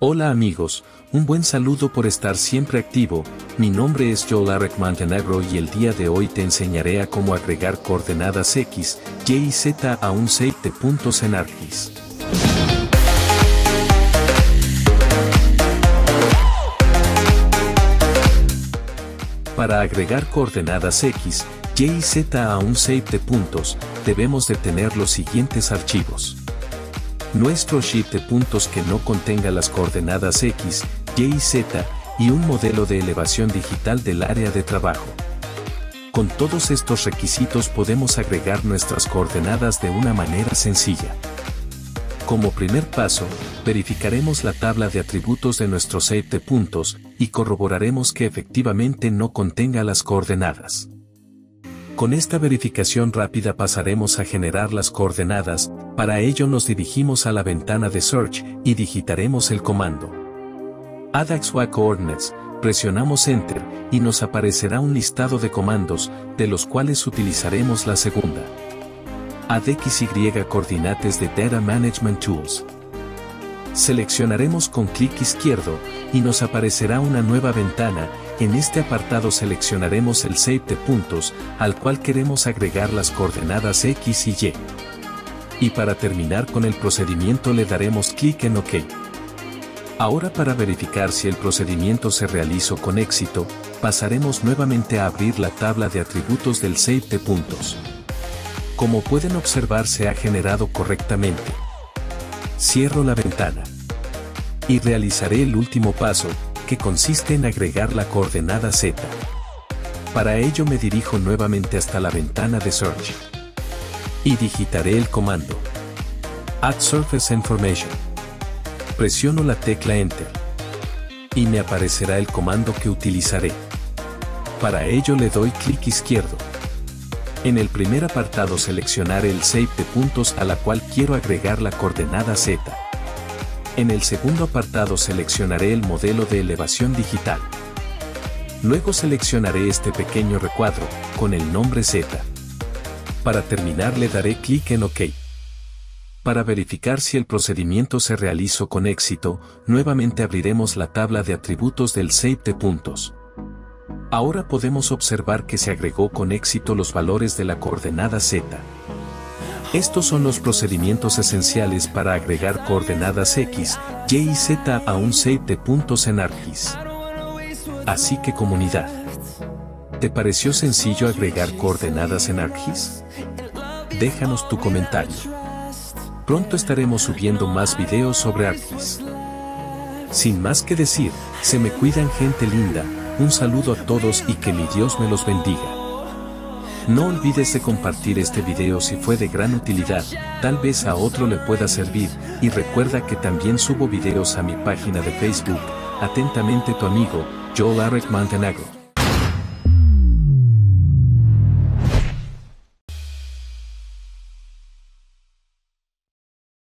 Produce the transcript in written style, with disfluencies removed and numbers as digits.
Hola amigos, un buen saludo por estar siempre activo, mi nombre es G-Erick Montenegro y el día de hoy te enseñaré a cómo agregar coordenadas X, Y y Z a un set de puntos en ArcGIS. Para agregar coordenadas X, Y y Z a un set de puntos, debemos de tener los siguientes archivos. Nuestro sheet de puntos que no contenga las coordenadas X, Y y Z, y un modelo de elevación digital del área de trabajo. Con todos estos requisitos podemos agregar nuestras coordenadas de una manera sencilla. Como primer paso, verificaremos la tabla de atributos de nuestro set de puntos, y corroboraremos que efectivamente no contenga las coordenadas. Con esta verificación rápida pasaremos a generar las coordenadas, para ello nos dirigimos a la ventana de Search y digitaremos el comando Add XY Coordinates, presionamos Enter y nos aparecerá un listado de comandos, de los cuales utilizaremos la segunda. Add XY Coordinates de Data Management Tools. Seleccionaremos con clic izquierdo y nos aparecerá una nueva ventana. En este apartado seleccionaremos el set de puntos, al cual queremos agregar las coordenadas X y Y. Y para terminar con el procedimiento le daremos clic en OK. Ahora, para verificar si el procedimiento se realizó con éxito, pasaremos nuevamente a abrir la tabla de atributos del set de puntos. Como pueden observar, se ha generado correctamente. Cierro la ventana. Y realizaré el último paso, que consiste en agregar la coordenada Z. Para ello me dirijo nuevamente hasta la ventana de Search y digitaré el comando Add Surface Information. Presiono la tecla Enter y me aparecerá el comando que utilizaré. Para ello le doy clic izquierdo. En el primer apartado seleccionaré el set de puntos a la cual quiero agregar la coordenada Z. En el segundo apartado seleccionaré el modelo de elevación digital. Luego seleccionaré este pequeño recuadro, con el nombre Z. Para terminar le daré clic en OK. Para verificar si el procedimiento se realizó con éxito, nuevamente abriremos la tabla de atributos del set de puntos. Ahora podemos observar que se agregó con éxito los valores de la coordenada Z. Estos son los procedimientos esenciales para agregar coordenadas X, Y y Z a un set de puntos en ArcGIS. Así que comunidad, ¿te pareció sencillo agregar coordenadas en ArcGIS? Déjanos tu comentario. Pronto estaremos subiendo más videos sobre ArcGIS. Sin más que decir, se me cuidan gente linda, un saludo a todos y que mi Dios me los bendiga. No olvides de compartir este video si fue de gran utilidad, tal vez a otro le pueda servir, y recuerda que también subo videos a mi página de Facebook. Atentamente tu amigo, Joel Montenegro.